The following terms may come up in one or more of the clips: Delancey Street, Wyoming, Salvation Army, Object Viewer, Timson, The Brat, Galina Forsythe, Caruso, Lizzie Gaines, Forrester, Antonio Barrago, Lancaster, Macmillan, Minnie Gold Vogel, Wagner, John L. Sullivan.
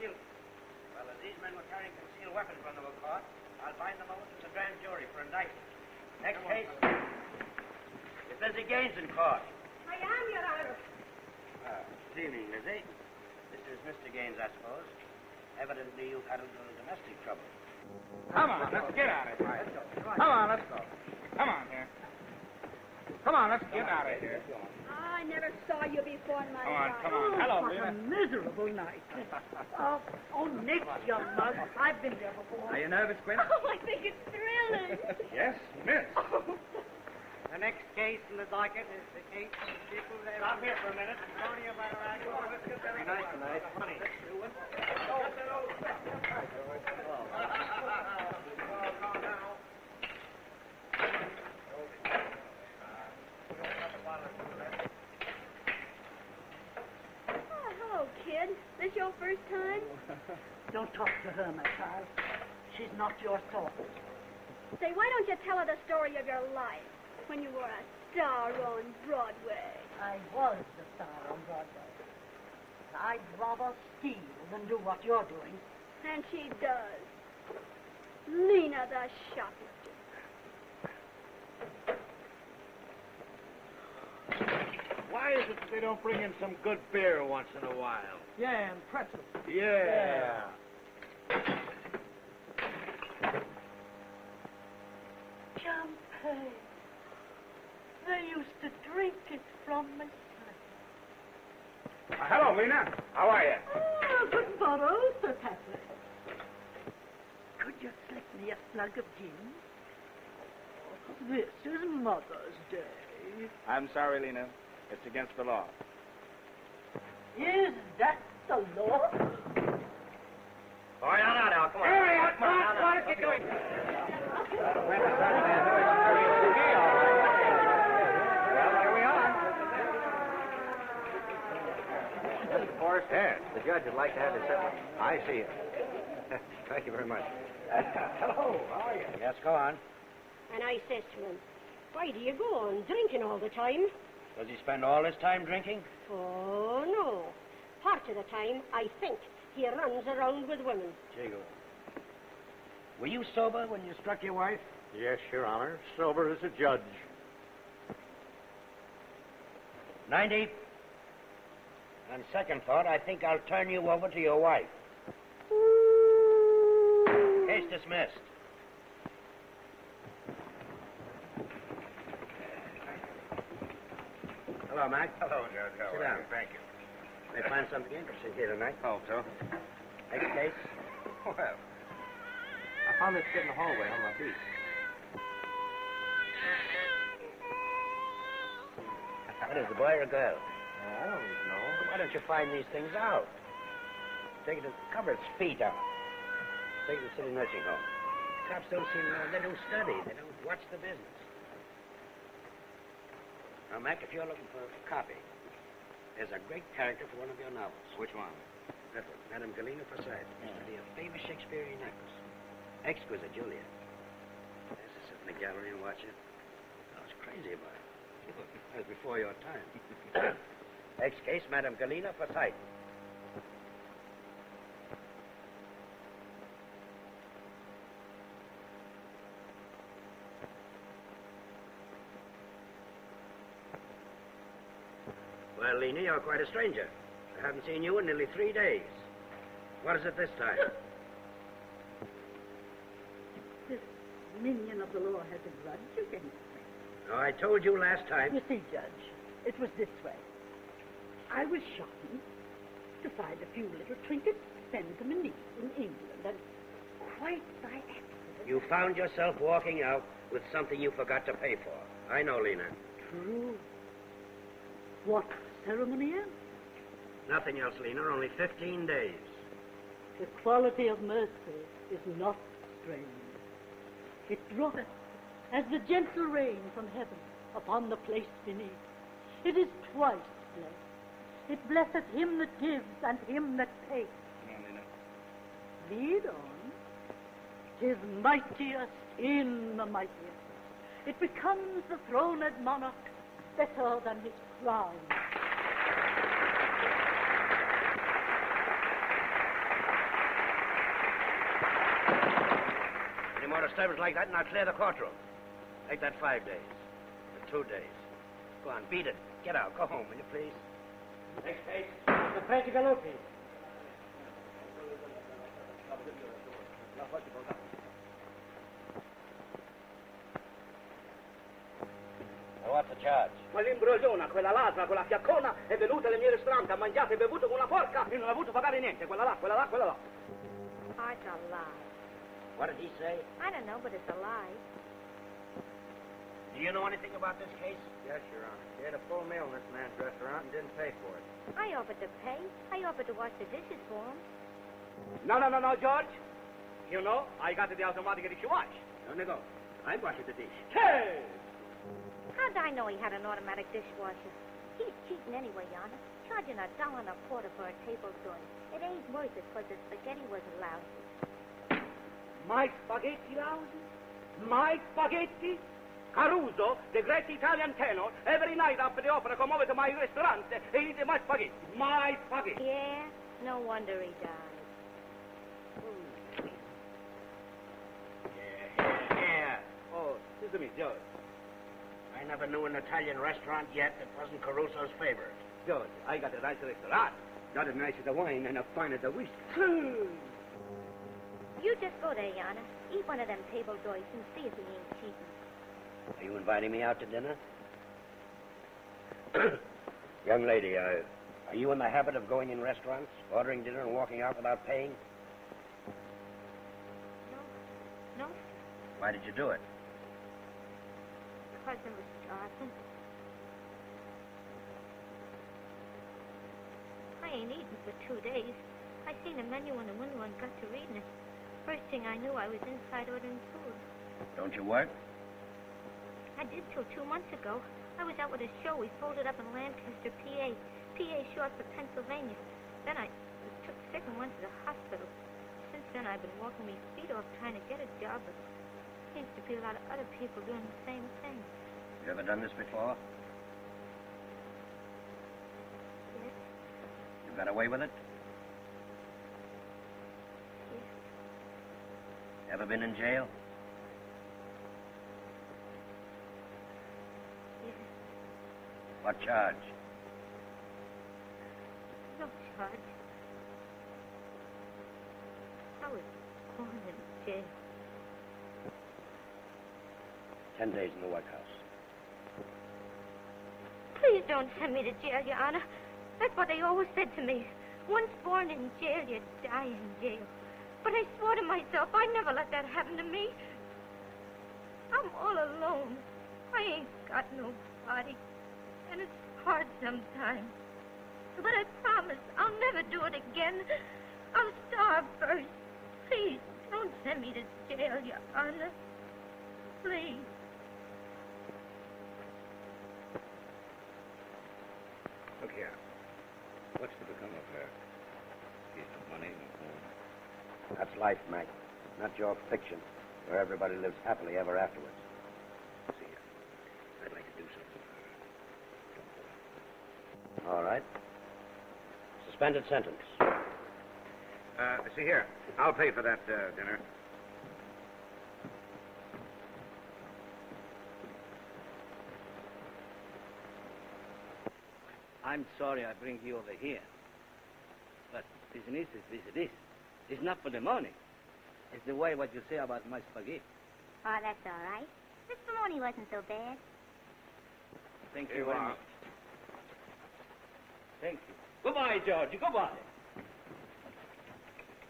guilt. Well, as these men were carrying concealed weapons when they were caught, I'll bind them over to the grand jury for indictment. Next case, it's Lizzie Gaines in court. I am, Your Honor. Good evening, Lizzie. This is Mr. Gaines, I suppose. Evidently, you've had a little domestic trouble. Come on, let's get out of here. Let's go. Come on, let's go. Come on here. Come on, let's get out of here. I never saw you before in my life. Come on, come on. Hello, Rita. What a miserable night. Oh, Nick, you mug. I've been there before. Are you nervous, Quinn? Oh, I think it's thrilling. Yes, miss. Oh. The next case in the docket is the case of the people there. Stop here for a minute. Antonio Barrago. Let's get very nice tonight. Funny. Let's do it. Kid, this your first time? Don't talk to her, my child. She's not your sort. Say, why don't you tell her the story of your life when you were a star on Broadway? I was the star on Broadway. I'd rather steal than do what you're doing. And she does. Lena the shoplifter. Why is it that they don't bring in some good beer once in a while? Yeah, and pretzels. Yeah. Champagne. They used to drink it from my sleeve. Hello, Lena. How are you? Oh, good morrow, Sir Patrick. Could you slip me a slug of gin? Oh, this is Mother's Day. I'm sorry, Lena. It's against the law. Is that the law? Oh, yeah, no, no, come on. Hurry up, Mom. What are you doing? Well, here we are. Mr. Forrester, yes. The judge would like to have his sentence. I see it. Thank you very much. Hello, how are you? Yes, go on. And I says to him, why do you go on drinking all the time? Does he spend all his time drinking? Oh, no. Part of the time, I think, he runs around with women. Jigo. Were you sober when you struck your wife? Yes, Your Honor. Sober as a judge. 90. On second thought, I think I'll turn you over to your wife. Case dismissed. Hello, Mac. Hello, Judge. How Sit down. Thank you. They find something interesting here tonight. Hope so. Next case. Well, I found this kid in the hallway on my feet. What is the boy or girl? I don't know. Why don't you find these things out? Take it to cover its feet out. Take it to the city nursing home. The cops don't seem to. They don't study. They don't watch the business. Now, Mac, if you're looking for a copy, there's a great character for one of your novels. Which one? That one, Madame Galina Forsythe. Used to be a famous Shakespearean actress. Exquisite, Julia. I used to sit in the gallery and watch it. I was crazy about it. That was before your time. Next case, Madame Galina Forsythe. Well, Lena, you're quite a stranger. I haven't seen you in nearly 3 days. What is it this time? This minion of the law has a grudge against me. Oh, I told you last time. You see, Judge, it was this way. I was shopping to find a few little trinkets to send to my niece in England, and quite by accident... You found yourself walking out with something you forgot to pay for. I know, Lena. True. What ceremony else? Nothing else, Lena. Only 15 days. The quality of mercy is not strange. It draweth as the gentle rain from heaven upon the place beneath. It is twice blessed. It blesseth him that gives and him that takes. No. Lead on. 'Tis mightiest in the mightiest. It becomes the throned monarch better than his crown. a disturbance like that, and I'll clear the courtroom. Make that 5 days. And 2 days. Go on, beat it. Get out. Go home, will you, please? Next case. The Practical Opie. Now, what's the charge? Quell'imbrogliona, quella ladra, quella fiaccona è venuta nel mio ristorante, ha mangiato e bevuto come una porca. Io non ho avuto pagare niente. Quella là, quella là, quella là. It's a lie. What did he say? I don't know, but it's a lie. Do you know anything about this case? Yes, Your Honor. He had a full meal in this man's restaurant and didn't pay for it. I offered to pay. I offered to wash the dishes for him. No, George. You know, I got the automatic dish wash. No. I'm washing the dish. Hey! How'd I know he had an automatic dishwasher? He's cheating anyway, Your Honor. Charging $1.25 for a table joint. It ain't worth it because the spaghetti wasn't lousy. My spaghetti lousy? My spaghetti? Caruso, the great Italian tenor, every night after the opera come over to my restaurant and eat my spaghetti. My spaghetti. Yeah, no wonder he died. Mm. Yeah. Oh, excuse me, George. I never knew an Italian restaurant yet that wasn't Caruso's favorite. George, I got a nice restaurant. Not as nice as the wine and as fine as the whiskey. You just go there, Your Honor. Eat one of them table joints and see if he ain't cheating. Are you inviting me out to dinner? Young lady, are you in the habit of going in restaurants, ordering dinner and walking out without paying? No. Why did you do it? Because it was Johnson. I ain't eaten for 2 days. I seen a menu on the window and got to reading it. First thing I knew, I was inside ordering food. Don't you work? I did till 2 months ago. I was out with a show. We folded up in Lancaster, PA. PA short for Pennsylvania. Then I took sick and went to the hospital. Since then, I've been walking my feet off trying to get a job, but seems to be a lot of other people doing the same thing. You ever done this before? Yes. You got away with it? Yes. Ever been in jail? What charge? No charge. I was born in jail. 10 days in the workhouse. Please don't send me to jail, Your Honor. That's what they always said to me. Once born in jail, you die in jail. But I swore to myself I'd never let that happen to me. I'm all alone. I ain't got nobody. And it's hard sometimes. But I promise I'll never do it again. I'll starve first. Please, don't send me to jail, Your Honor. Please. Look here. What's to become of her? She's no money, no home. That's life, Mac. Not your fiction, where everybody lives happily ever afterwards. See, I'd like to do something. All right. Suspended sentence. See here. I'll pay for that dinner. I'm sorry I bring you over here. But business is business. It's not for the money. It's the way what you say about my spaghetti. Oh, that's all right. This money wasn't so bad. Thank you very much. Thank you. Goodbye, George. Goodbye.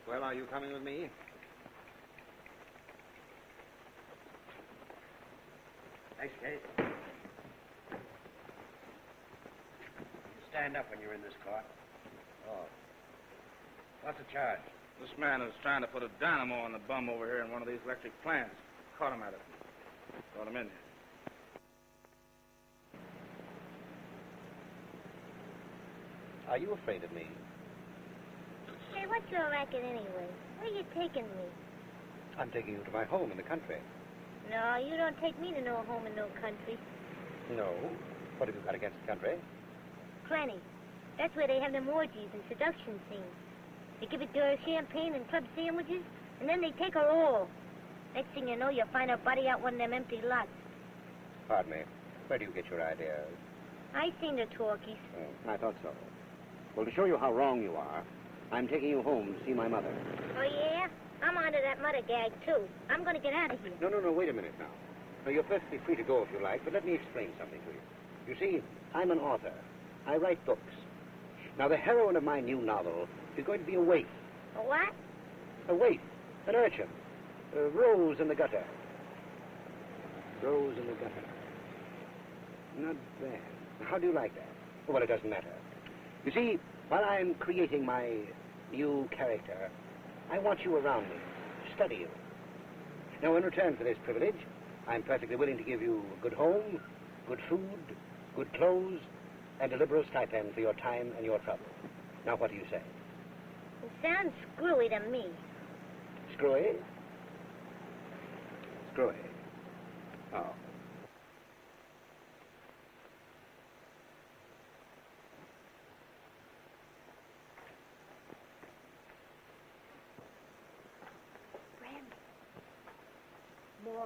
Well, are you coming with me? Thanks, Kate. You stand up when you're in this court. Oh. What's the charge? This man is trying to put a dynamo on the bum over here in one of these electric plants. Caught him at it. Brought him in here. Are you afraid of me? Hey, what's your racket anyway? Where are you taking me? I'm taking you to my home in the country. No, you don't take me to no home in no country. No? What have you got against the country? Plenty. That's where they have them orgies and seduction scenes. They give it to her champagne and club sandwiches, and then they take her all. Next thing you know, you'll find her body out one of them empty lots. Pardon me. Where do you get your ideas? I seen the talkies. I thought so. Well, to show you how wrong you are, I'm taking you home to see my mother. Oh, yeah? I'm onto that mother gag, too. I'm going to get out of here. No, wait a minute now. Now, you're perfectly free to go if you like, but let me explain something to you. You see, I'm an author. I write books. Now, the heroine of my new novel is going to be a waif. A what? A waif. An urchin. A rose in the gutter. Rose in the gutter. Not bad. How do you like that? Well, it doesn't matter. You see, while I'm creating my new character, I want you around me, to study you. Now, in return for this privilege, I'm perfectly willing to give you a good home, good food, good clothes, and a liberal stipend for your time and your trouble. Now, what do you say? It sounds screwy to me. Screwy? Screwy. Oh.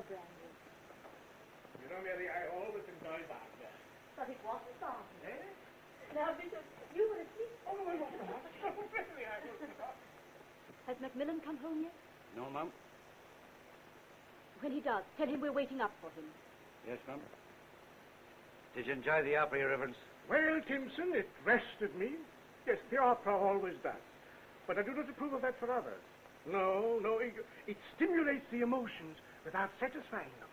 You know, Mary, I always enjoy Wagner. But it was a song. Eh? Now, Bishop, you were asleep. Oh, I was not. Has Macmillan come home yet? No, Mum. When he does, tell him we're waiting up for him. Yes, Mum. Did you enjoy the opera, Your Reverence? Well, Timson, it rested me. Yes, the opera always does. But I do not approve of that for others. No, it stimulates the emotions without satisfying them.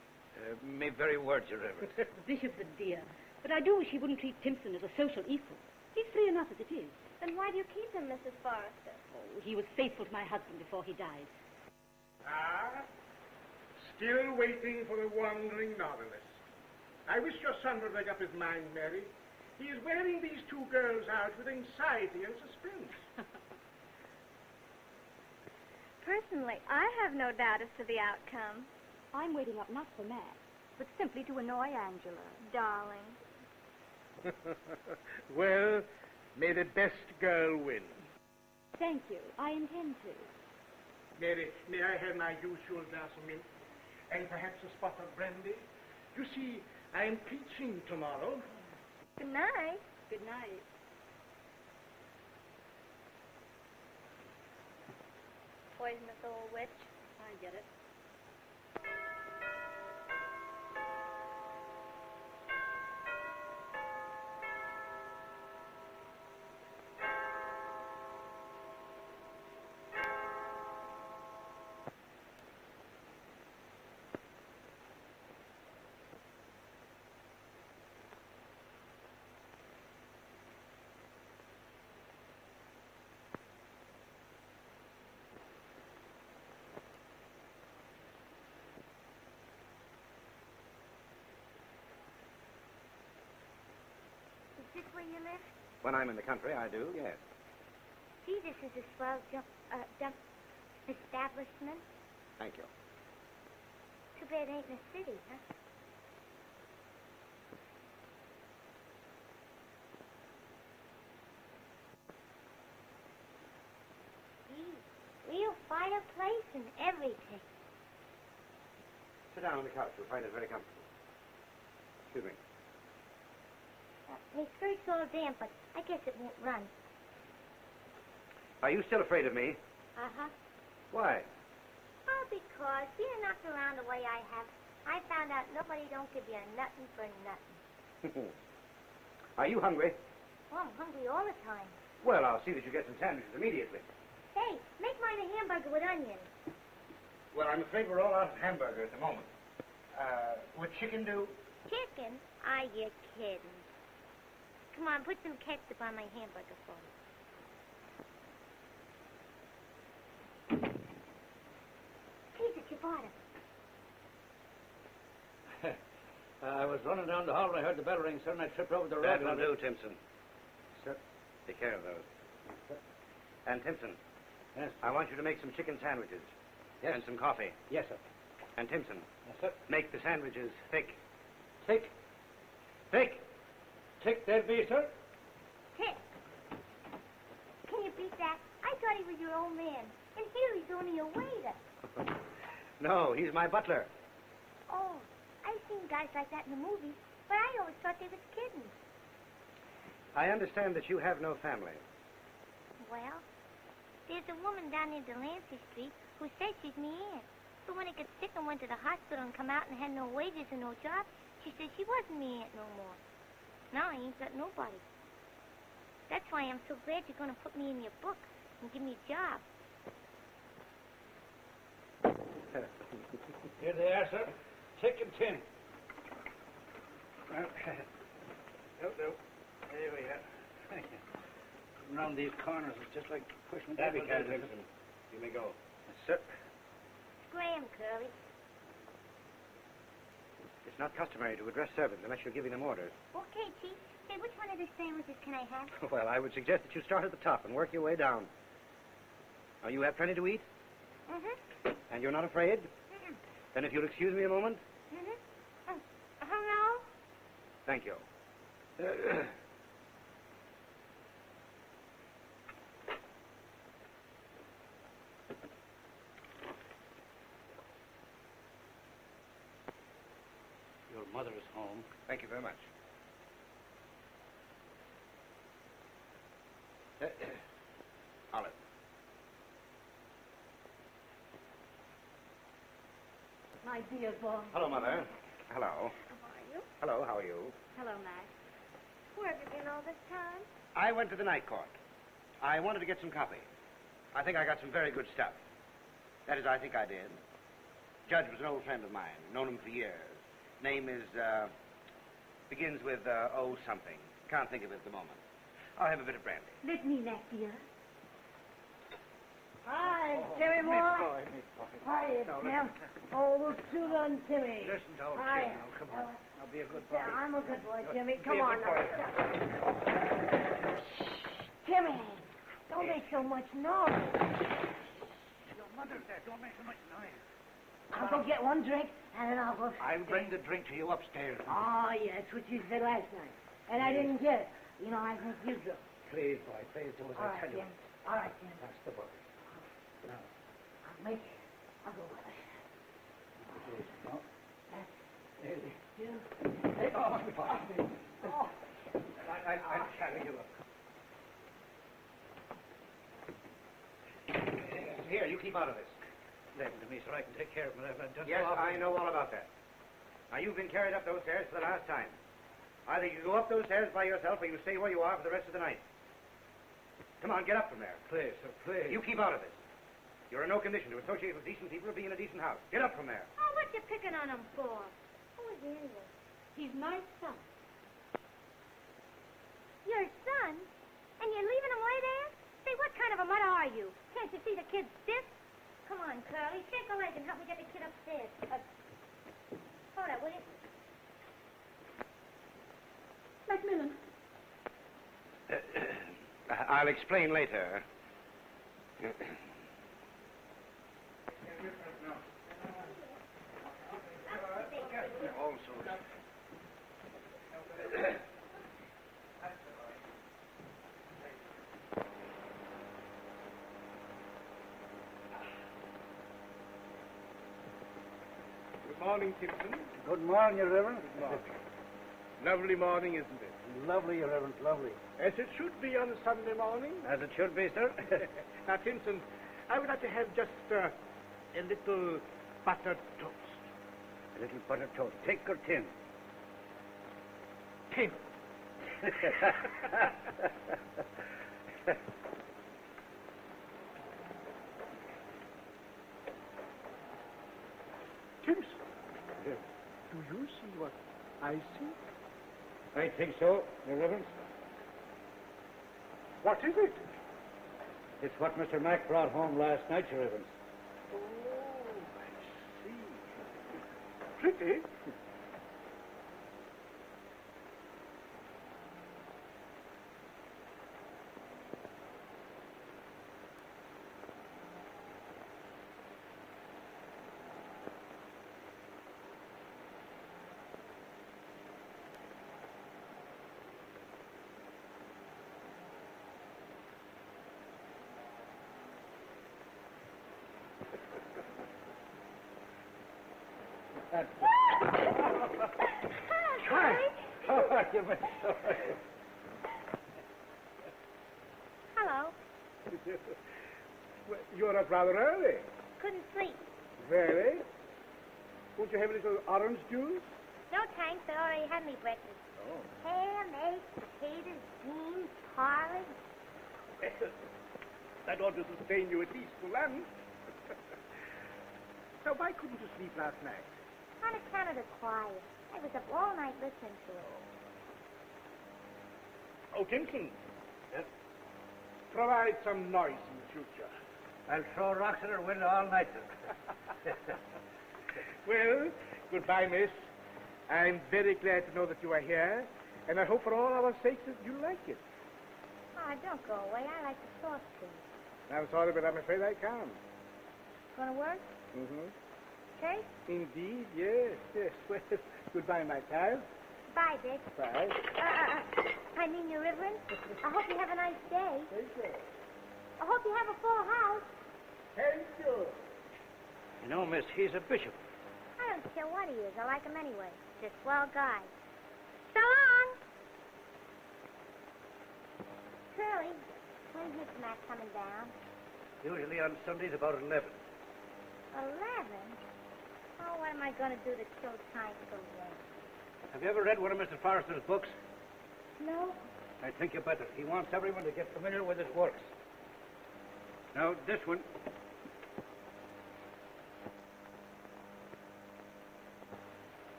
May very words, Your Reverence. Bishop, the dear. But I do wish he wouldn't treat Timson as a social equal. He's free enough as it is. Then why do you keep him, Mrs. Forrester? Oh, he was faithful to my husband before he died. Ah, still waiting for the wandering novelist. I wish your son would make up his mind, Mary. He is wearing these two girls out with anxiety and suspense. Personally, I have no doubt as to the outcome. I'm waiting up not for Matt, but simply to annoy Angela. Darling. Well, may the best girl win. Thank you. I intend to. Mary, may I have my usual glass of milk? And perhaps a spot of brandy? You see, I am preaching tomorrow. Good night. Good night. Poisonous old witch. I get it. Is this where you live? When I'm in the country, I do, yes. See, this is a swell establishment. Thank you. Too bad it ain't in the city, huh? Gee, real fireplace and everything. Sit down on the couch. You'll find it very comfortable. Excuse me. My skirt's all damp, but I guess it won't run. Are you still afraid of me? Uh-huh. Why? Oh, because being knocked around the way I have, I found out nobody don't give you nothing for nothing. Are you hungry? Oh, I'm hungry all the time. Well, I'll see that you get some sandwiches immediately. Hey, make mine a hamburger with onions. Well, I'm afraid we're all out of hamburger at the moment. Would chicken do? Chicken? Are you kidding? Come on, put some ketchup on my hamburger for me. Jesus, you bought him. I was running down the hall and I heard the bell ring, sir, and I tripped over the rug. That'll do, Timson. Sir? Take care of those. Yes, sir. And, Timson. Yes, sir. I want you to make some chicken sandwiches. Yes. And some coffee. Yes, sir. And, Timson. Yes, sir. Make the sandwiches thick. Thick? Thick! Tick, that be, sir? Tick. Can you beat that? I thought he was your old man. And here he's only a waiter. No, he's my butler. Oh, I've seen guys like that in the movies, but I always thought they was kidding. I understand that you have no family. Well, there's a woman down near Delancey Street who said she's me aunt. But when I got sick and went to the hospital and come out and had no wages and no job, she said she wasn't me aunt no more. Now I ain't got nobody. That's why I'm so glad you're going to put me in your book and give me a job. Here they are, sir. Tick and tin. Oh, no. There we are. Thank you. Around these corners, it's just like pushing down. That'd be kind, Timson. You may go. Yes, sir. Graham, Curly. It's not customary to address servants unless you're giving them orders. Okay, Chief. Hey, which one of the sandwiches can I have? Well, I would suggest that you start at the top and work your way down. Now, you have plenty to eat? Mm-hmm. And you're not afraid? Mm-mm. Then if you'll excuse me a moment. Mm-hmm. Hello? Thank you. Your mother is home. Thank you very much. Olive. My dear boy. Hello, Mother. Hello. How are you? Hello, how are you? Hello, Max. Where have you been all this time? I went to the night court. I wanted to get some coffee. I think I got some very good stuff. That is, I think I did. Judge was an old friend of mine. Known him for years. Name is, begins with, O something. Can't think of it at the moment. I'll have a bit of brandy. Let me, Mac, dear. Hi, Timmy Moore. Hi, Tim. Oh, we'll shoot on Timmy. Listen to old Tim. Oh, come on. I'll be a good boy. Yeah, I'm a good boy, Timmy. Come on now. Timmy, don't make so much noise. Your mother's there. Don't make so much noise. I'll go get one drink, and then I'll go upstairs. I'll bring the drink to you upstairs. Oh, yeah, that's what you said last night. And yes. I didn't get it. You know, I think you do. Please, boy, please do as I tell you. All right, Tim. That's the boy. No. I'll make it. I'll go with it. No. Hey, oh, boy. Oh. I'll carry you up. Here, you keep out of this. Leave it to me so I can take care of it. Yes, I know all about that. Now, you've been carried up those stairs for the last time. Either you go up those stairs by yourself or you stay where you are for the rest of the night. Come on, get up from there. Please, sir, please. You keep out of this. You're in no condition to associate with decent people or be in a decent house. Get up from there. Oh, what you picking on him for? Who is he anyway? He's my son. Your son? And you're leaving him way there? Say, what kind of a mother are you? Can't you see the kid's stiff? Come on, Curly. Shake a leg and help me get the kid upstairs. Hold on, will you? Macmillan. I'll explain later. Good morning, Timson. Good morning, Your Reverend. Good morning. Lovely morning, isn't it? Lovely, Your Reverend, lovely. As it should be on a Sunday morning. As it should be, sir. Now, Timson, I would like to have just a little buttered toast. A little buttered toast. Cake or tin? Tin. Timson, do you see what I see? I think so, Your Reverence. What is it? It's what Mr. Mack brought home last night, Your Reverence. Pretty. That's hi. How are you, Miss Dory? Hello. Well, you're up rather early. Couldn't sleep. Really? Won't you have a little orange juice? No, thanks. I already had me breakfast. Oh. Ham, eggs, potatoes, beans, porridge. Well, that ought to sustain you at least for lunch. Now, why couldn't you sleep last night? On account of the choir. I was up all night listening to it. Oh, Timson. Yes? Provide some noise in the future. I'll throw rocks at her window all night. Well, goodbye, miss. I'm very glad to know that you are here, and I hope for all our sakes that you like it. Oh, don't go away. I like the sauce, too. I'm sorry, but I'm afraid I can't. Gonna work? Mm-hmm. Okay? Indeed, yes, yes. Well, goodbye, my child. Bye, Dick. Bye. I mean, Your Reverence, I hope you have a nice day. Thank you. I hope you have a full house. Thank you. You know, miss, he's a bishop. I don't care what he is. I like him anyway. Just a swell guy. So long! Curly, when's his Mac coming down? Usually on Sundays about 11. 11? Oh, what am I going to do to kill time so long? Have you ever read one of Mr. Forrester's books? No. I think you better. He wants everyone to get familiar with his works. Now, this one.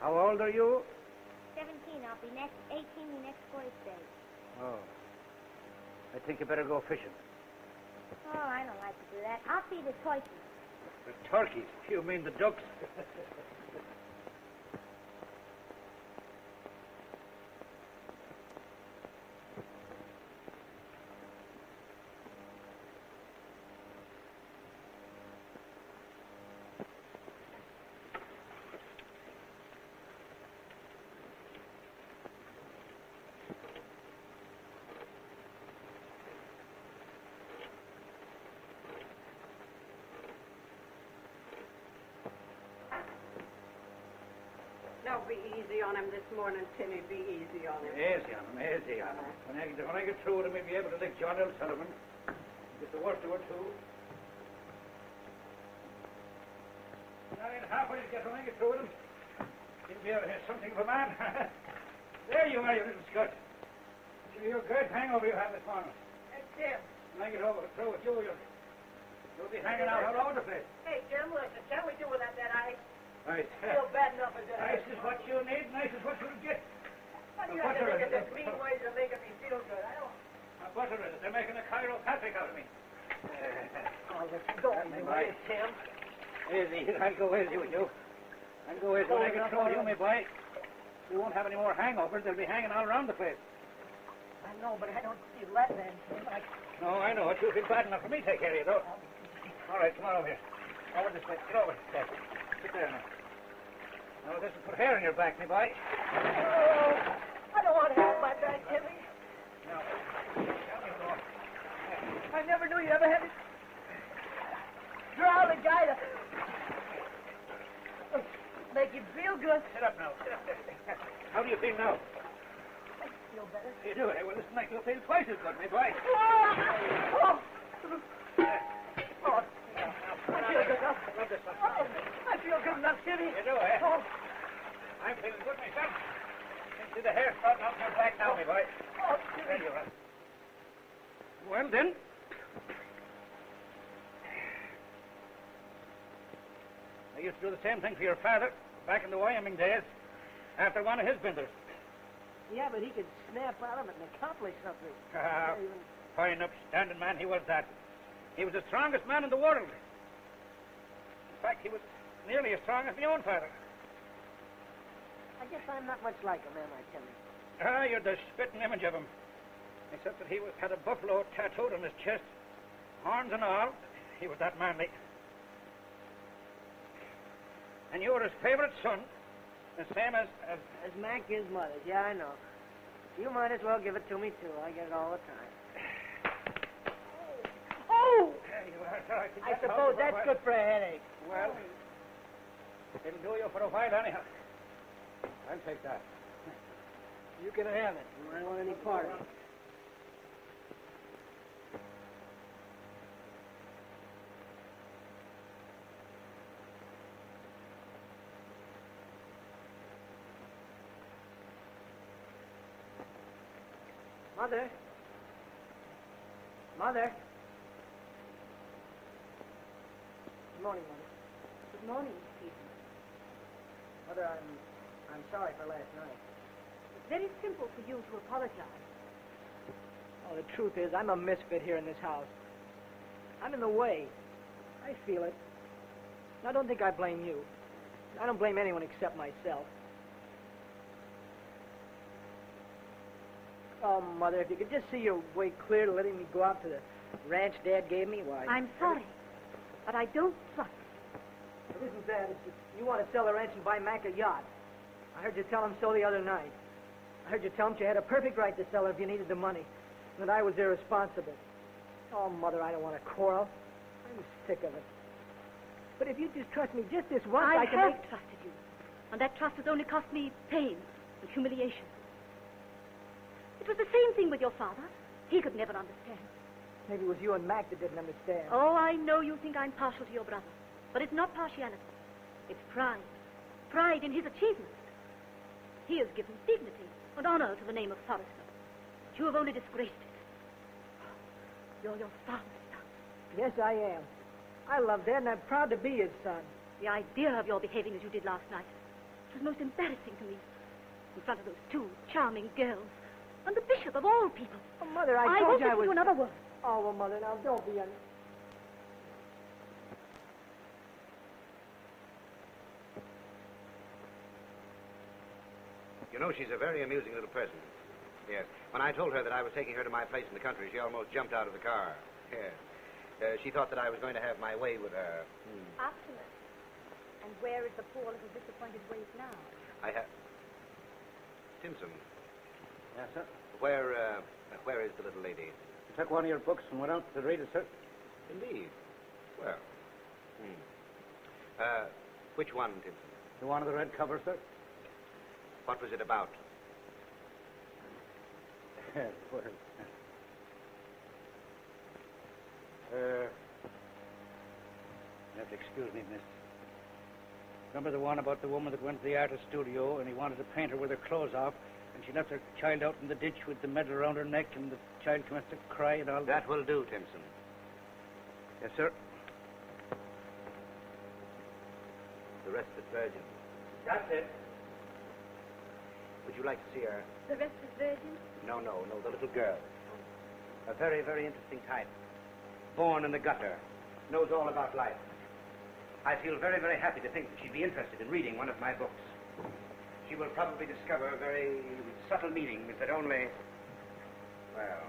How old are you? 17. I'll be next 18 the next Thursday. Oh. I think you better go fishing. Oh, I don't like to do that. I'll feed the turkeys. The turkeys? You mean the ducks? Be easy on him this morning, Timmy. Be easy on him. Easy on him, easy on him. When I get through with him, he'll be able to lick John L. Sullivan. Get the worst of it, too. When I get through with him, he'll be able to have something for man. There you are, you little scut. Give you a good hangover you have this morning. That's it. When I get through with you, you'll be hanging out all over the place. Hey, Jim, listen, can we do without that ice? Right. Feel bad enough as it is. Nice is what you need, nice is what you'll get. What do you have to think of this mean ways of making me feel good? I don't... Now, butter it. They're making a chiropractic out of me. Oh, let's go. Right, Tim. Easy. I'll go easy with you. I'll go easy. When I get through with you, my boy, we won't have any more hangovers. They'll be hanging all around the place. I know, but I don't feel that bad. No, I know. It will be bad enough for me to take care of you, though. All right, come on over here. Over this way. Get over here. Sit there now. No, this will put hair in your back, me boy. Oh, I don't want to have my back, Timmy. No. I never knew you ever had it. You're all the guy to make you feel good. Sit up now. How do you feel now? I feel better. You do? Well, this night you'll feel twice as good, me boy. Oh. Oh. I feel good enough, Timmy. You do, eh? Oh. I'm feeling good myself. See the hair starting off your back now, me boy. Oh, Timmy. Well, then. I used to do the same thing for your father back in the Wyoming days after one of his binders. Yeah, but he could snap out of it and accomplish something. Fine, upstanding man he was that. He was the strongest man in the world. In fact, he was nearly as strong as my own father. I guess I'm not much like him, am I, Timmy? Ah, you're the spitting image of him. Except that he had a buffalo tattooed on his chest, horns and all. He was that manly. And you were his favorite son, the same as Mac is mother's, yeah, I know. You might as well give it to me, too. I get it all the time. Oh! I suppose that's good for a headache. Well, It'll do you for a while, anyhow. I'll take that. You can have it. I don't want any part of it. Mother. Mother. Good morning, Mother. Good morning, Stephen. Mother, I'm sorry for last night. It's very simple for you to apologize. Oh, the truth is, I'm a misfit here in this house. I'm in the way. I feel it. And I don't think I blame you. I don't blame anyone except myself. Oh, Mother, if you could just see your way clear to letting me go out to the ranch Dad gave me, why... I'm sorry, but I don't trust you. It isn't that. It's just you want to sell the ranch and buy Mac a yacht. I heard you tell him so the other night. I heard you tell him you had a perfect right to sell her if you needed the money, and that I was irresponsible. Oh, Mother, I don't want to quarrel. I'm sick of it. But if you'd just trust me just this once, I could have trusted you, and that trust has only cost me pain and humiliation. It was the same thing with your father. He could never understand. Maybe it was you and Mac that didn't understand. Oh, I know you think I'm partial to your brother. But it's not partiality. It's pride. Pride in his achievements. He has given dignity and honor to the name of Forrester. But you have only disgraced it. You're your father's son. Yes, I am. I love Dad, and I'm proud to be his son. The idea of your behaving as you did last night was most embarrassing to me. In front of those two charming girls. And the bishop of all people. Oh, Mother, I told you I was... I won't listen to another word. Oh, well, Mother, now, don't be... You know, she's a very amusing little person. Yes. When I told her that I was taking her to my place in the country, she almost jumped out of the car. Yes. She thought that I was going to have my way with her. Optimist. And where is the poor little disappointed waif now? I have... Timson. Yes, sir? Where is the little lady? She took one of your books and went out to read it, sir. Indeed. Well. Which one, Timson? The one with the red cover, sir. What was it about? You have to excuse me, miss. Remember the one about the woman that went to the artist's studio and he wanted to paint her with her clothes off? And she left her child out in the ditch with the medal around her neck, and the child commenced to cry and all that. That will do, Timson. Yes, sir. The Restless Virgin. That's it. Would you like to see her? The Restless Virgin? No, the little girl. A very, very interesting type. Born in the gutter. Knows all about life. I feel very, very happy to think that she'd be interested in reading one of my books. She will probably discover very subtle meanings that only, well...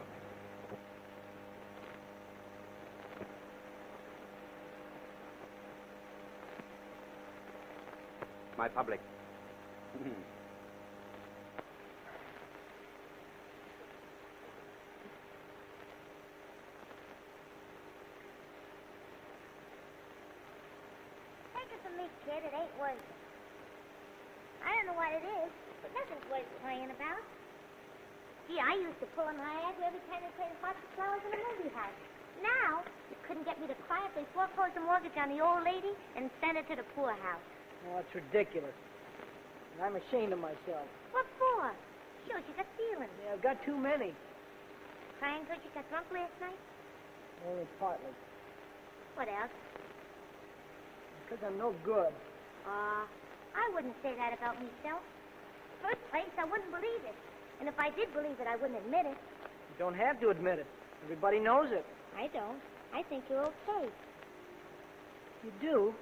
My public. Take it from me, kid, it ain't worth it. I don't know what it is, but nothing's worth crying about. Gee, I used to pull on my Niagara every time we played Hot Flowers in a movie house. Now, you couldn't get me to cry if they foreclosed the mortgage on the old lady and sent her to the poorhouse. Oh, that's ridiculous. And I'm ashamed of myself. What for? Shows you got feelings. Yeah, I've got too many. Crying because you got drunk last night? Only partly. What else? Because I'm no good. I wouldn't say that about myself. First place, I wouldn't believe it. And if I did believe it, I wouldn't admit it. You don't have to admit it. Everybody knows it. I don't. I think you're okay. You do?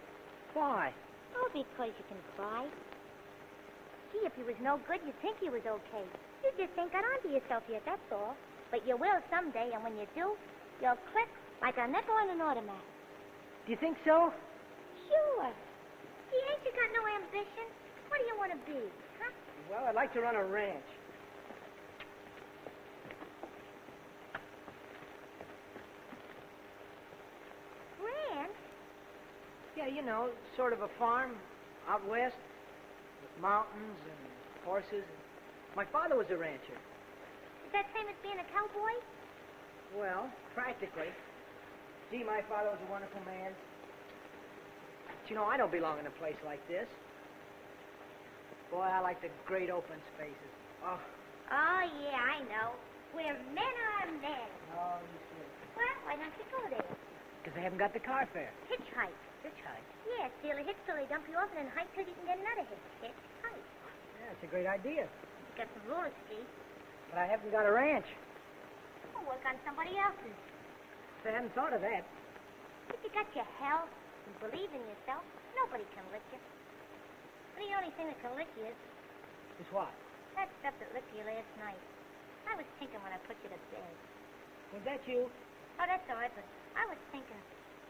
Why? Oh, because you can cry. Gee, if you was no good, you'd think you was okay. You just ain't got onto yourself yet, that's all. But you will someday, and when you do, you'll click like a nickel in an automatic. Do you think so? Sure. Gee, ain't you got no ambition? What do you want to be, huh? Well, I'd like to run a ranch. Ranch? Yeah, you know, sort of a farm. Out west, with mountains and horses. My father was a rancher. Is that same as being a cowboy? Well, practically. Gee, my father was a wonderful man. But, you know, I don't belong in a place like this. Boy, I like the great open spaces. Oh. Oh, yeah, I know. Where men are men. Oh, you see. Well, why don't you go there? Because they haven't got the car fare. Hitchhike. Hitchhike? Yeah, steal a hitch till they dump you off and then hike till you can get another hitch. Hitchhike. Yeah, it's a great idea. You got some room, Steve. But I haven't got a ranch. I'll work on somebody else's. I hadn't thought of that. If you got your health and believe in yourself, nobody can lick you. The only thing that can lick you is what? That stuff that licked you last night. I was thinking when I put you to bed. Was that you? Oh, that's all right, but I was thinking,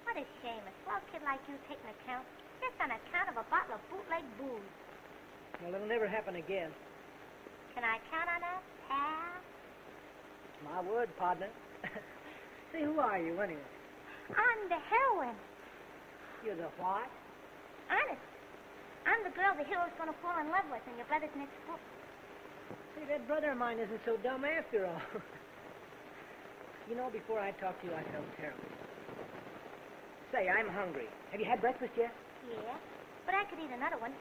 what a shame a swell kid like you taking a count just on account of a bottle of bootleg booze. Well, it'll never happen again. Can I count on that, pal? My word, partner. See, who are you, anyway? I'm the heroine. You're the what? Honest. I'm the girl the hero's going to fall in love with in your brother's next book. See, that brother of mine isn't so dumb after all. You know, before I talked to you, I felt terrible. Say, I'm hungry. Have you had breakfast yet? Yeah, but I could eat another one.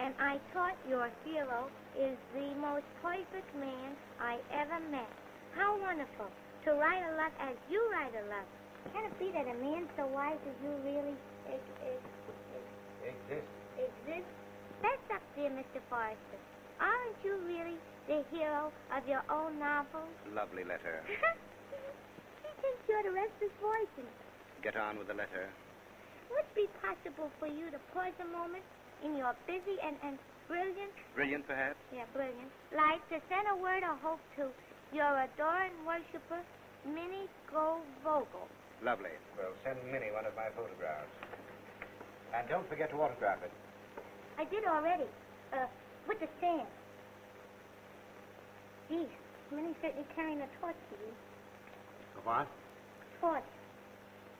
And I thought your hero is the most perfect man I ever met. How wonderful to write a love as you write a love. Can it be that a man so wise as you really exists? That's up, dear Mr. Forrester. Aren't you really the hero of your own novel? Lovely letter. He thinks you're the restless voice in it. Get on with the letter. Would it be possible for you to pause a moment in your busy and brilliant... Brilliant, perhaps? Yeah, brilliant. Like to send a word of hope to your adoring worshiper, Minnie Gold Vogel. Lovely. Well, send Minnie one of my photographs. And don't forget to autograph it. I did already. With the stamp. Gee, Minnie's certainly carrying a torch to you. A what? Torch.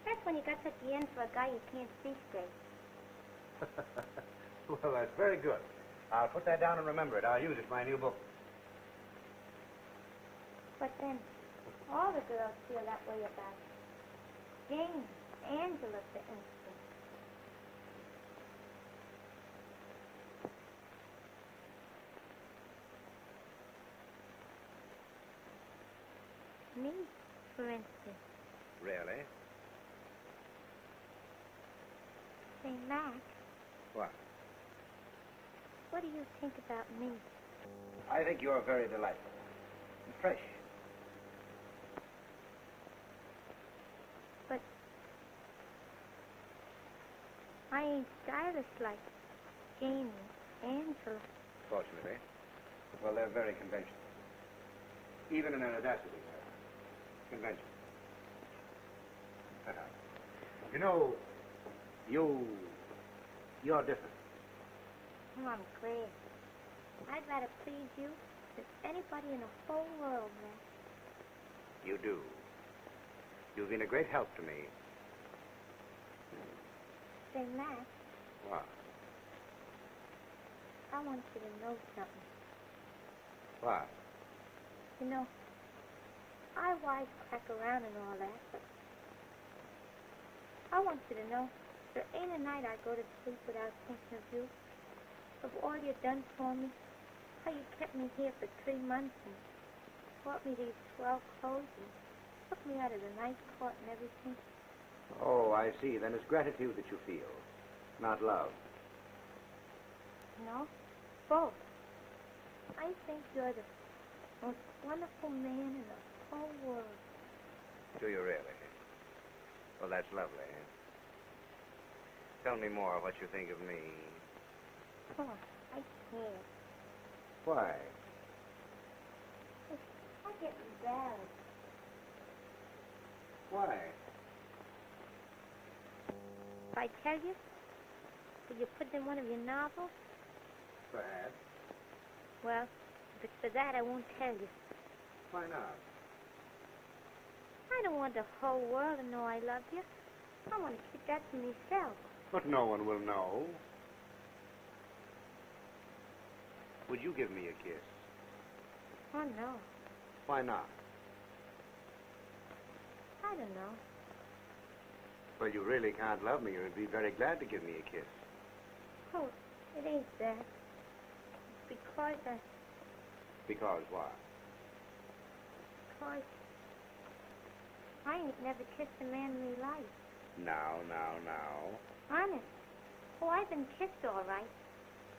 That's when you got such the end for a guy you can't see straight. Well, that's very good. I'll put that down and remember it. I'll use it in my new book. But then, all the girls feel that way about it. Jane, Angela, for instance. Me, for instance. Really? Say, Mac. What? What do you think about me? I think you're very delightful and fresh. But I ain't stylish like Jane and Angela. Fortunately. Well, they're very conventional. Even in an audacity. Convention. You know, you're different. Oh, I'm glad. I'd rather please you than anybody in the whole world, man. You do. You've been a great help to me. Say, Matt. What? I want you to know something. What? You know, I wisecrack around and all that, but I want you to know there ain't a night I go to sleep without thinking of you, of all you've done for me, how you kept me here for 3 months and bought me these swell clothes and took me out of the night court and everything. Oh, I see. Then it's gratitude that you feel, not love. No, both. I think you're the most wonderful man in the whole world. Do you really? Well, that's lovely. Tell me more what you think of me. Oh, I can't. Why? I get embarrassed. Why? If I tell you, will you put it in one of your novels? Perhaps. Well, if it's for that, I won't tell you. Why not? I don't want the whole world to know I love you. I want to keep that to myself. But no one will know. Would you give me a kiss? Oh, no. Why not? I don't know. Well, you really can't love me, or you'd be very glad to give me a kiss. Oh, it ain't that. It's because I... Because what? Because I ain't never kissed a man in my life. Now. Honest. Oh, I've been kissed all right.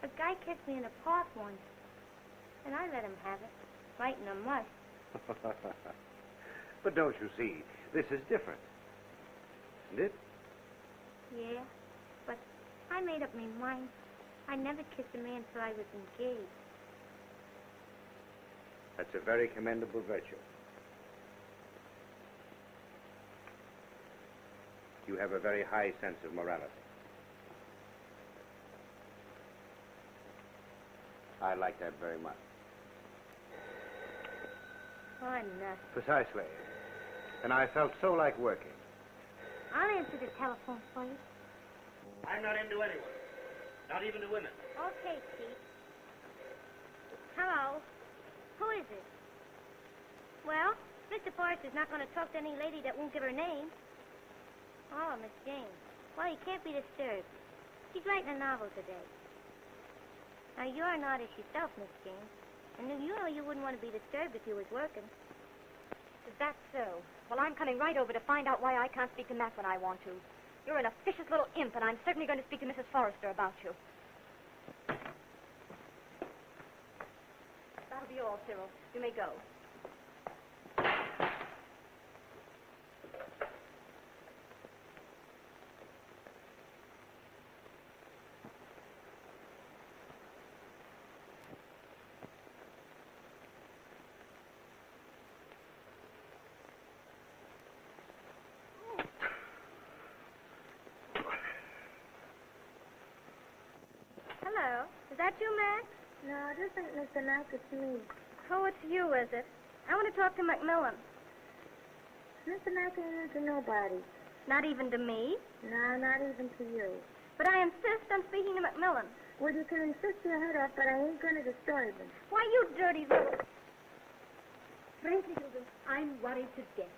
A guy kissed me in a park once, and I let him have it, right in the mud. But don't you see, this is different, isn't it? Yeah, but I made up my mind. I never kissed a man till I was engaged. That's a very commendable virtue. You have a very high sense of morality. I like that very much. Oh, no. Precisely. And I felt so like working. I'll answer the telephone for you. I'm not into anyone. Not even to women. Okay, Pete. Hello. Who is it? Well, Mr. Forrester's not going to talk to any lady that won't give her name. Oh, Miss James. Well, you can't be disturbed. She's writing a novel today. Now, you're an artist yourself, Miss James. And you know you wouldn't want to be disturbed if you was working. Is that so? Well, I'm coming right over to find out why I can't speak to Mac when I want to. You're an officious little imp, and I'm certainly going to speak to Mrs. Forrester about you. That'll be all, Cyril. You may go. Is that you, Mac? No, this isn't Mr. Mac, it's me. Oh, it's you, is it? I want to talk to Macmillan. Mr. Mac ain't into nobody. Not even to me? No, not even to you. But I insist on speaking to Macmillan. Well, you can insist your head off, but I ain't going to destroy them. Why, you dirty little... Frankly, I'm worried to death.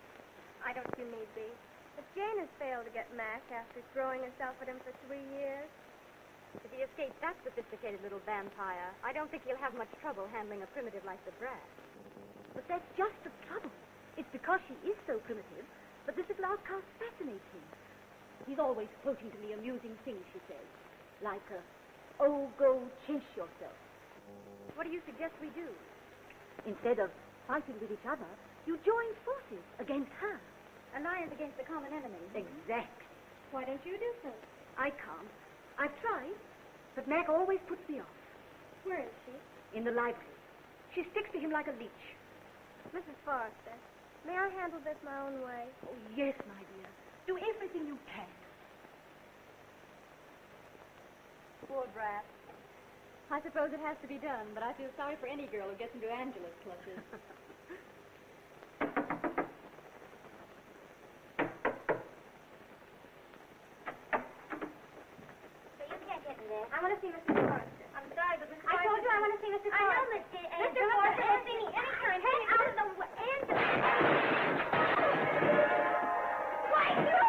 I don't think you need be. But Jane has failed to get Mac after throwing herself at him for 3 years. If he escapes that sophisticated little vampire, I don't think he'll have much trouble handling a primitive like the Brat. But that's just the trouble. It's because she is so primitive, but this little outcast fascinates him. He's always quoting to me amusing things, she says. Like, oh, go chase yourself. What do you suggest we do? Instead of fighting with each other, you join forces against her. Alliance against the common enemy. Exactly. Why don't you do so? I can't. I've tried, but Mac always puts me off. Where is she? In the library. She sticks to him like a leech. Mrs. Forrester, may I handle this my own way? Oh, yes, my dear. Do everything you can. Poor Brat. I suppose it has to be done, but I feel sorry for any girl who gets into Angela's clutches. I want to see Mr. Forrester. I'm sorry, but Mr. Forrester... I told you I want to see Mr. Forrester. I know, Miss Jane. Mr. Forrester will see me any time. Head out of the way. Angela! Why, you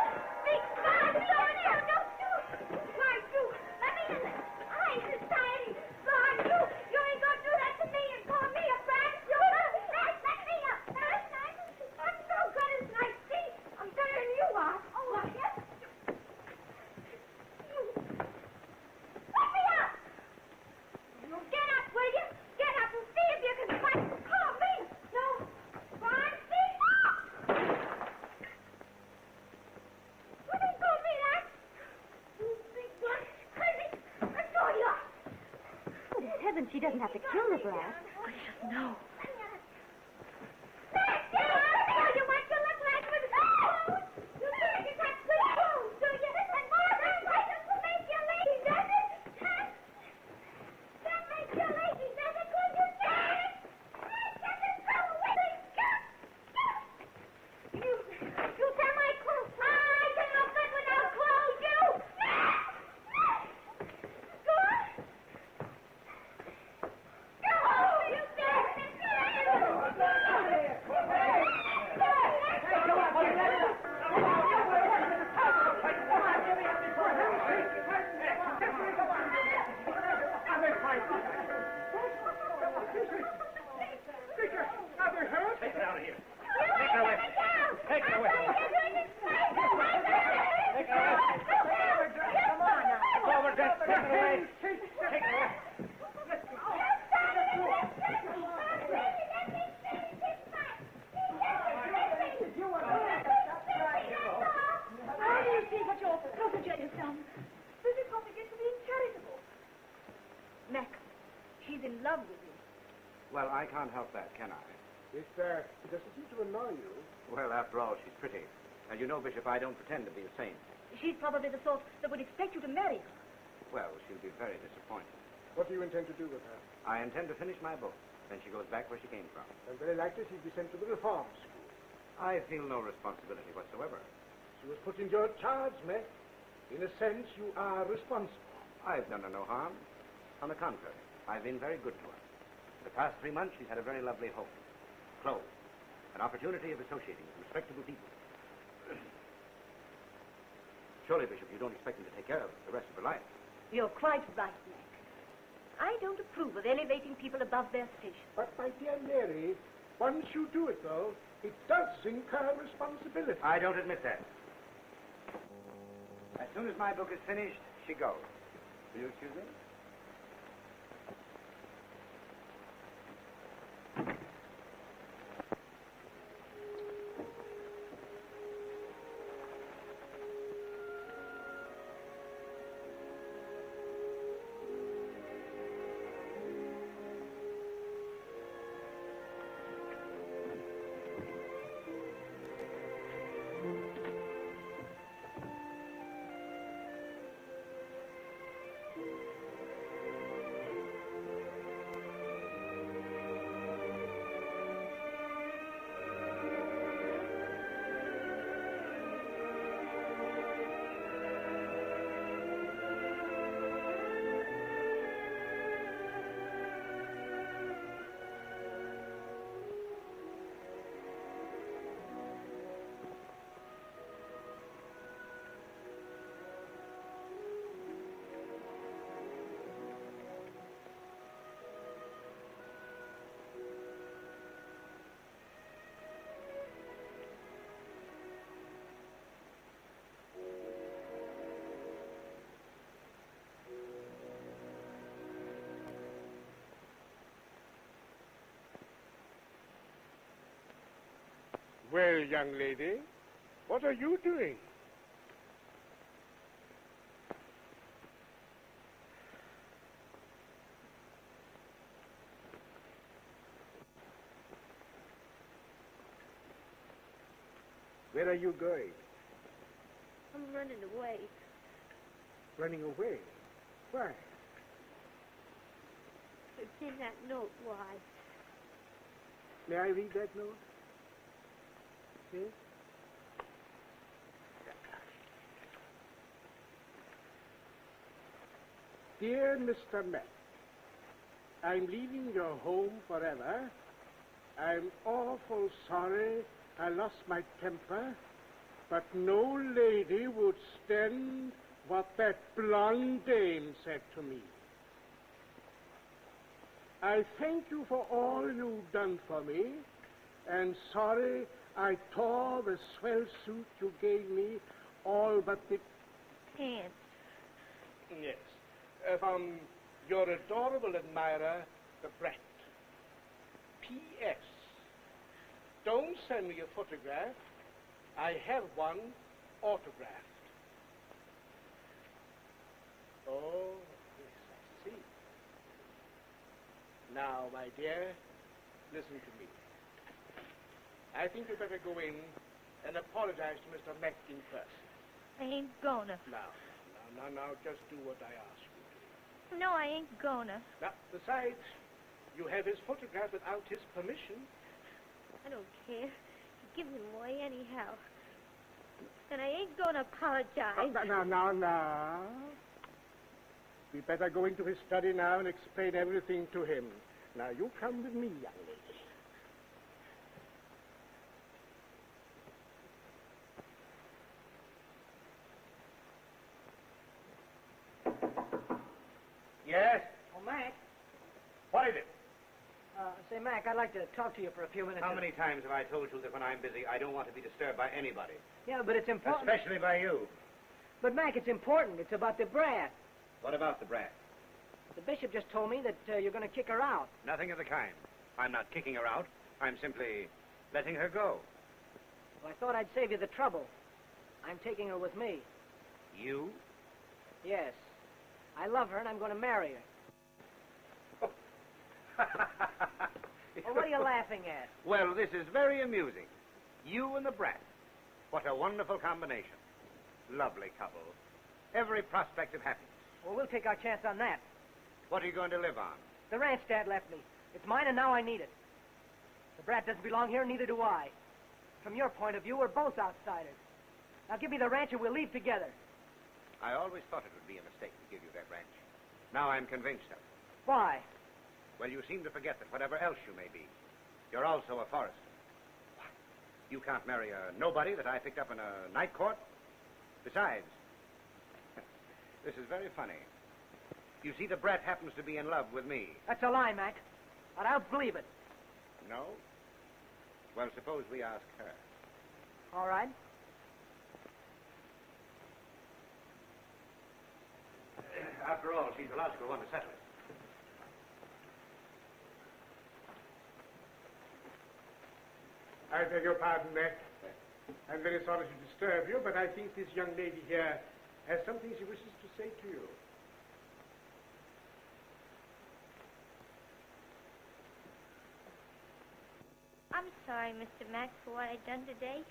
big God! Over there! Don't you! Why, you! Let me in there! I, society! Lord, you ain't gonna do that to me and call me a brat! You! Let me up! I'm so good as I see! I'm better than you are! Oh, I guess... She doesn't have to kill the Brat. I just know. You tear my clothes. I tear my foot when I Well, I can't help that, can I? It doesn't seem to annoy you. Well, after all, she's pretty. And you know, Bishop, I don't pretend to be a saint. She's probably the sort that would expect you to marry her. Well, she'll be very disappointed. What do you intend to do with her? I intend to finish my book. Then she goes back where she came from. And very likely she'll be sent to the reform school. I feel no responsibility whatsoever. She was put in your charge, Mac. In a sense, you are responsible. I've done her no harm. On the contrary, I've been very good to her. The past 3 months, she's had a very lovely home. Clothes. An opportunity of associating with respectable people. Surely, Bishop, you don't expect me to take care of her the rest of her life. You're quite right, Mac. I don't approve of elevating people above their station. But, my dear Mary, once you do it, though, it does incur responsibility. I don't admit that. As soon as my book is finished, she goes. Will you excuse me? Well, young lady, what are you doing? Where are you going? I'm running away. Running away? Why? It's in that note, why? May I read that note? Yes. Dear Mr. Mac, I'm leaving your home forever. I'm awful sorry I lost my temper, but no lady would stand what that blonde dame said to me. I thank you for all you've done for me, and sorry I tore the swell suit you gave me, all but the pants. Yes, from your adorable admirer, The Brat. P.S. Don't send me a photograph. I have one autographed. Oh, yes, I see. Now, my dear, listen to me. I think you'd better go in and apologize to Mr. Mac in person. I ain't gonna. Now, just do what I ask you to. No, I ain't gonna. Now, besides, you have his photograph without his permission. I don't care. Give him away anyhow. And I ain't gonna apologize. Oh, now. We better go into his study now and explain everything to him. Now, you come with me, young lady. Yes? Oh, Mac. What is it? Say, Mac, I'd like to talk to you for a few minutes. How many times have I told you that when I'm busy, I don't want to be disturbed by anybody? Yeah, but it's important. Especially by you. But, Mac, it's important. It's about The Brat. What about the brat? The bishop just told me that you're going to kick her out. Nothing of the kind. I'm not kicking her out. I'm simply letting her go. Well, I thought I'd save you the trouble. I'm taking her with me. You? Yes. I love her, and I'm going to marry her. Well, what are you laughing at? Well, this is very amusing. You and the brat. What a wonderful combination. Lovely couple. Every prospect of happiness. Well, we'll take our chance on that. What are you going to live on? The ranch Dad left me. It's mine, and now I need it. The brat doesn't belong here, neither do I. From your point of view, we're both outsiders. Now give me the ranch, and we'll leave together. I always thought it would be a mistake to give you that ranch. Now I'm convinced of it. Why? Well, you seem to forget that whatever else you may be, you're also a Forrester. What? You can't marry a nobody that I picked up in a night court? Besides, this is very funny. You see, the brat happens to be in love with me. That's a lie, Mac. I don't believe it. No? Well, suppose we ask her. All right. After all, she's the logical one to settle it. I beg your pardon, Mac. I'm very sorry to disturb you, but I think this young lady here has something she wishes to say to you. I'm sorry, Mr. Mac, for what I done today.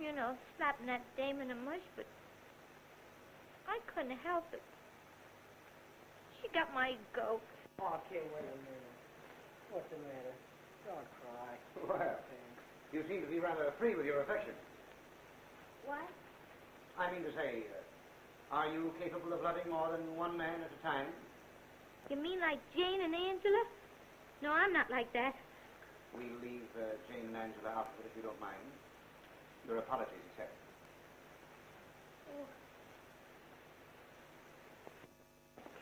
You know, slapping that dame in the mush, but I couldn't help it. She got my goat. Okay, wait a minute. What's the matter? Don't cry. Well, you seem to be rather free with your affection. What? I mean to say, are you capable of loving more than one man at a time? You mean like Jane and Angela? No, I'm not like that. We'll leave Jane and Angela out of it if you don't mind. Your apologies accepted. Oh.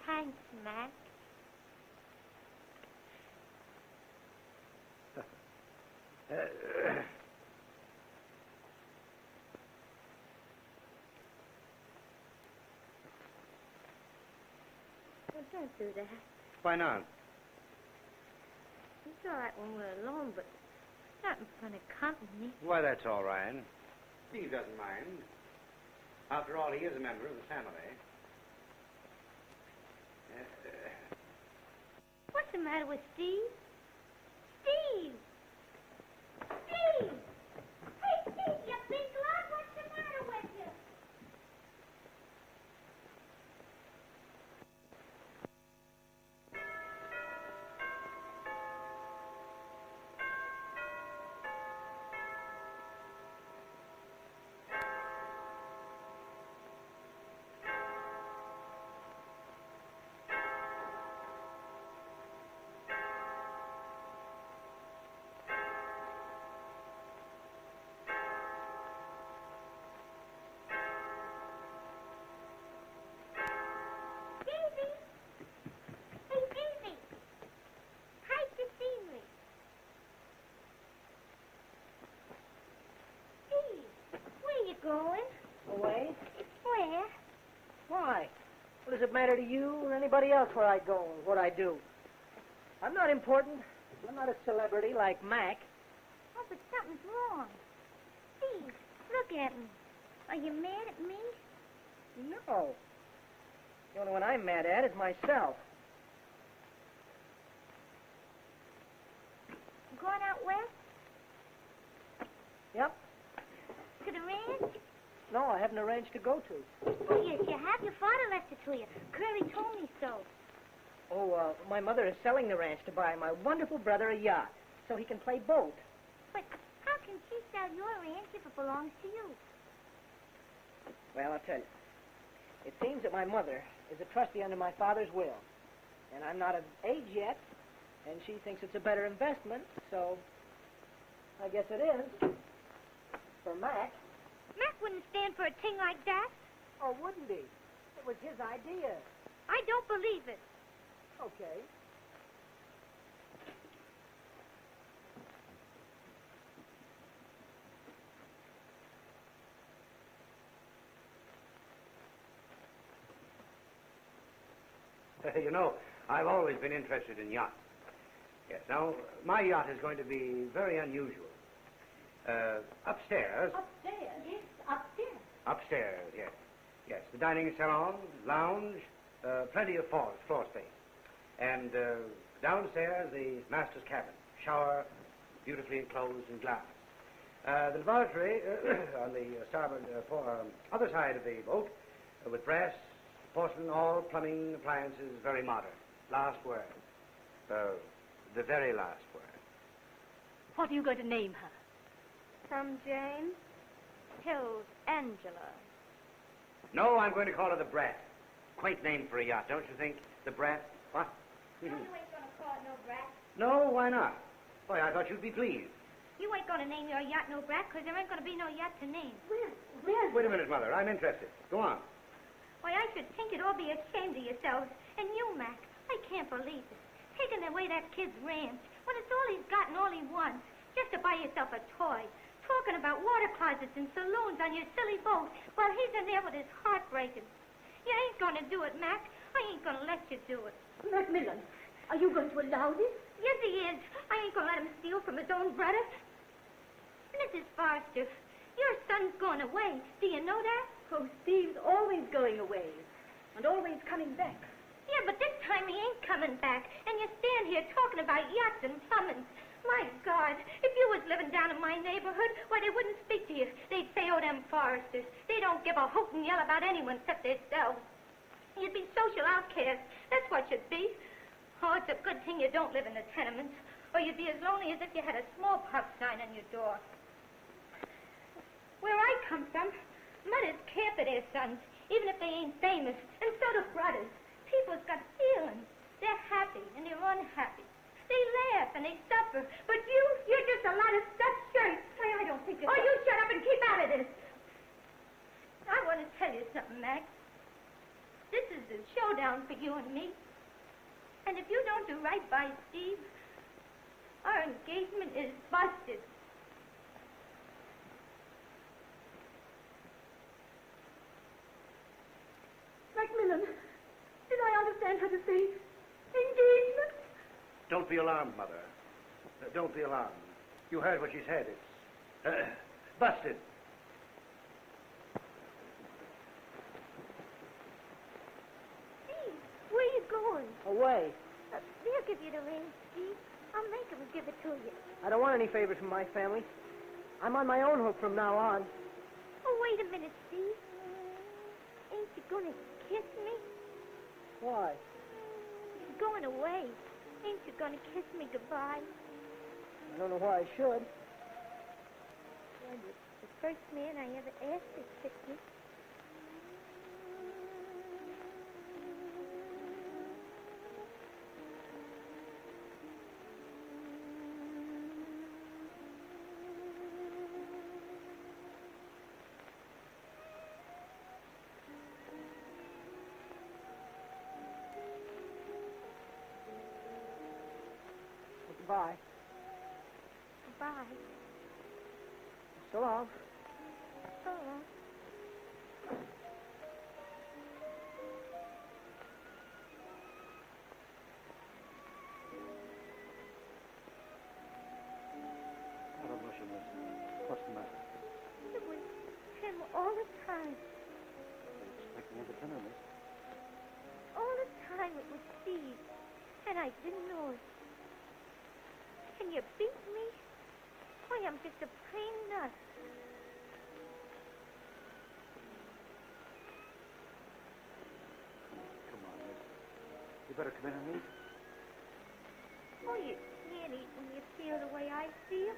Thanks, Mac. Well, don't do that. Why not? It's all right when we're alone, but not in front of company. Why, that's all right. He doesn't mind. After all, he is a member of the family. What's the matter with Steve? Steve! Steve! Hey, Steve, you big lug, what's the matter with you? Going? Away? Where? Why? What does it matter to you or anybody else where I go or what I do? I'm not important. I'm not a celebrity like Mac. Oh, but something's wrong. Steve, look at me. Are you mad at me? No. The only one I'm mad at is myself. You going out west? Yep. To the ranch? No, I haven't arranged to go to. Oh, yes, you have. Your father left it to you. Curly told me so. Oh, my mother is selling the ranch to buy my wonderful brother a yacht so he can play boat. But how can she sell your ranch if it belongs to you? Well, I'll tell you. It seems that my mother is a trustee under my father's will, and I'm not of age yet, and she thinks it's a better investment, so I guess it is. For Mac. Mac wouldn't stand for a thing like that. Oh, wouldn't he? It was his idea. I don't believe it. Okay. You know, I've always been interested in yachts. Yes, now, my yacht is going to be very unusual. Upstairs. Upstairs? Yes, upstairs. Upstairs, yes. Yes, the dining salon, lounge, plenty of floor space. And downstairs, the master's cabin. Shower, beautifully enclosed in glass. The laboratory on the starboard other side of the boat, with brass, porcelain, all plumbing appliances, very modern. Last word. The very last word. What are you going to name her? From Jane Hills Angela. No, I'm going to call her the Brat. Quaint name for a yacht, don't you think? The Brat? What? You ain't going to call it no Brat. No, why not? Boy, I thought you'd be pleased. You ain't going to name your yacht no Brat, because there ain't going to be no yacht to name. Well. Wait a minute, Mother. I'm interested. Go on. Why, I should think you'd all be ashamed of yourselves. And you, Mac, I can't believe it. Taking away that kid's ranch, when it's all he's got and all he wants, just to buy yourself a toy. Talking about water closets and saloons on your silly boat while he's in there with his heart breaking. You ain't going to do it, Mac. I ain't going to let you do it. Macmillan, are you going to allow this? Yes, he is. I ain't going to let him steal from his own brother. Mrs. Forrester, your son's going away. Do you know that? Oh, Steve's always going away and always coming back. Yeah, but this time he ain't coming back. And you stand here talking about yachts and plumbing. My God, if you was living down in my neighborhood, why, they wouldn't speak to you. They'd say, oh, them Forresters. They don't give a hoot and yell about anyone except themselves. You'd be social outcasts. That's what you'd be. Oh, it's a good thing you don't live in the tenements, or you'd be as lonely as if you had a smallpox sign on your door. Where I come from, mothers care for their sons, even if they ain't famous, and so do brothers. People's got feelings. They're happy and they're unhappy. They laugh and they suffer. But you're just a lot of stuffed shirts. I don't think it's... Oh, you shut up and keep out of this. I want to tell you something, Max. This is the showdown for you and me. And if you don't do right by Steve, our engagement is busted. Macmillan, did I understand her to say engagement? Don't be alarmed, Mother. Don't be alarmed. You heard what she said. It's busted. Steve, where are you going? Away. They'll give you the ring, Steve. I'll make them give it to you. I don't want any favors from my family. I'm on my own hook from now on. Oh, wait a minute, Steve. Ain't you going to kiss me? Why? You're going away. Ain't you going to kiss me goodbye? I don't know why I should. Well, you're the first man I ever asked to kiss me. Goodbye. Goodbye. So long. So long. What's the matter? It was him all the time. It's like never done on this. All the time it was Steve, and I didn't know it. Can you beat me? Why, I'm just a plain nut. Come on, Miss. You better come in and eat. Oh, you can't eat when you feel the way I feel.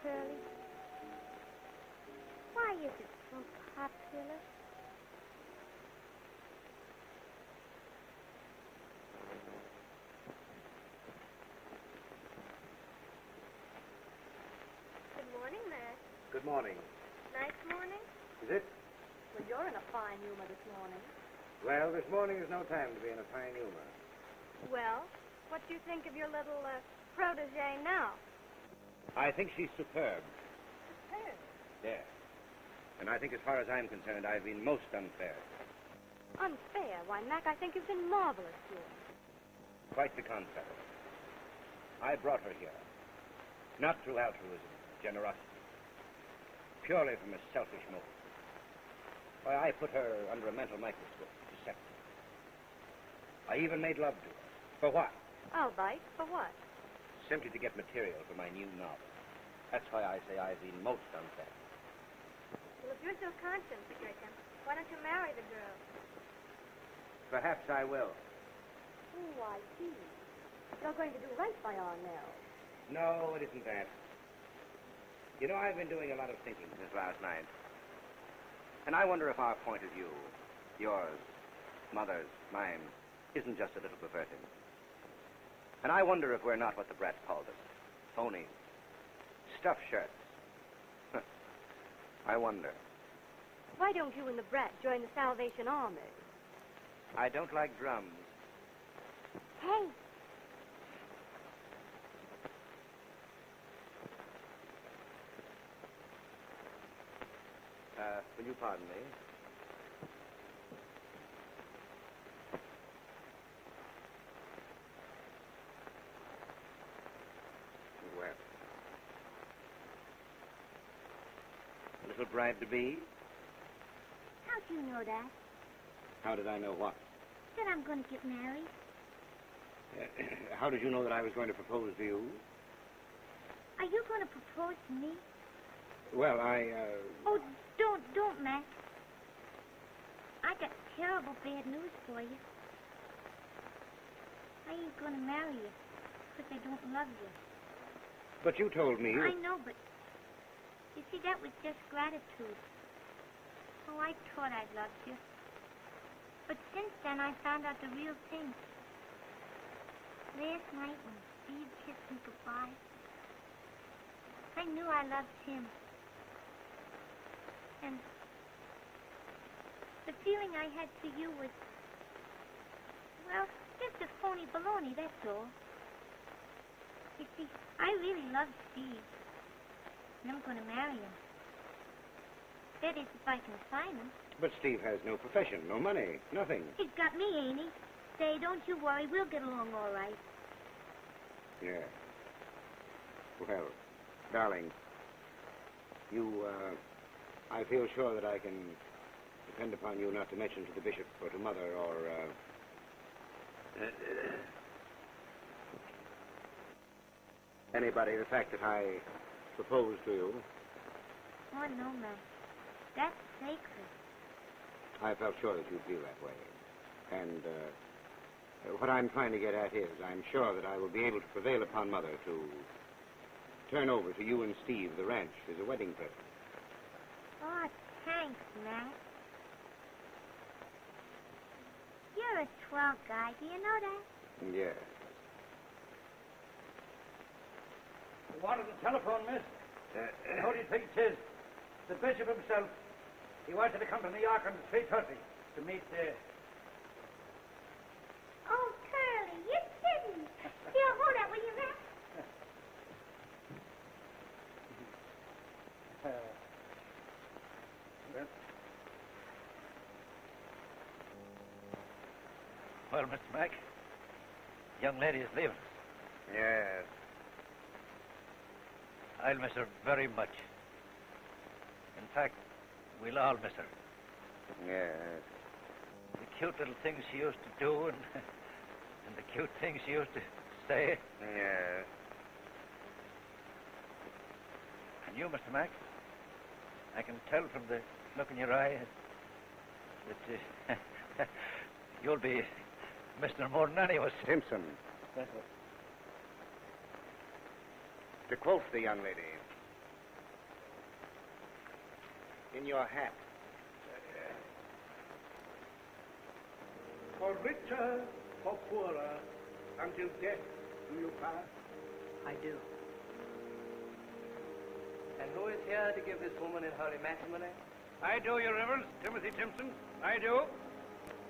Curly. Why is it so popular? Good morning, Matt. Good morning. Nice morning? Is it? Well, you're in a fine humor this morning. Well, this morning is no time to be in a fine humor. Well, what do you think of your little protege now? I think she's superb. Superb? Yes. And I think as far as I'm concerned, I've been most unfair. Unfair? Why, Mac, I think you've been marvelous to her. Quite the contrary. I brought her here, not through altruism, generosity, purely from a selfish motive. Why, I put her under a mental microscope, deceptive. I even made love to her. For what? I'll bite. For what? Simply to get material for my new novel. That's why I say I've been most unfair. Well, if you're so conscience-stricken, why don't you marry the girl? Perhaps I will. Oh, I see. You're going to do right by Arnell. No, it isn't that. You know, I've been doing a lot of thinking since last night. And I wonder if our point of view, yours, Mother's, mine, isn't just a little perverted. And I wonder if we're not what the Brat called us. Phonies. Stuffed shirts. I wonder. Why don't you and the Brat join the Salvation Army? I don't like drums. Hey! Will you pardon me? Well. A little bride-to-be? How'd you know that? How did I know what? That I'm going to get married. How did you know that I was going to propose to you? Are you going to propose to me? Well, Oh, don't, Mac. I got terrible bad news for you. I ain't gonna marry you, because I don't love you. But you told me... I know, but... You see, that was just gratitude. Oh, I thought I loved you. But since then, I found out the real thing. Last night, when Steve kissed me goodbye, I knew I loved him. And the feeling I had for you was, well, just a phony baloney, that's all. You see, I really love Steve, and I'm going to marry him. That is, if I can find him. But Steve has no profession, no money, nothing. He's got me, ain't he? Say, don't you worry, we'll get along all right. Yeah. Well, darling, you, I feel sure that I can depend upon you not to mention to the bishop or to Mother or, anybody the fact that I proposed to you. Oh, no, Mac. That's sacred. I felt sure that you'd feel that way. And, what I'm trying to get at is I'm sure that I will be able to prevail upon Mother to turn over to you and Steve the ranch as a wedding present. Oh, thanks, Mac. You're a swell guy. Do you know that? Yes. You wanted the telephone, miss? Who do you think it is? The bishop himself. He wants you to come to New York on 3:30 to meet the... Oh, Curly, you didn't. You'll hold that, will you, Mac? Well, Mr. Mac, the young lady is leaving us. Yes. I'll miss her very much. In fact, we'll all miss her. Yes. The cute little things she used to do and the cute things she used to say. Yes. And you, Mr. Mac, I can tell from the look in your eye that you'll be... Mr. more than any of us. Timson. To quote the young lady, in your hat. For richer, for poorer, until death do you pass? I do. And who is here to give this woman in her matrimony I do, Your Reverence. Timothy Timson, I do.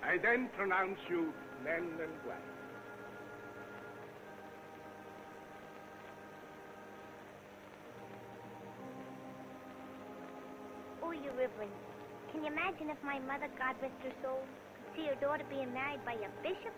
I then pronounce you men and wife. Oh, Your Reverence, can you imagine if my mother, God rest her soul, could see her daughter being married by a bishop?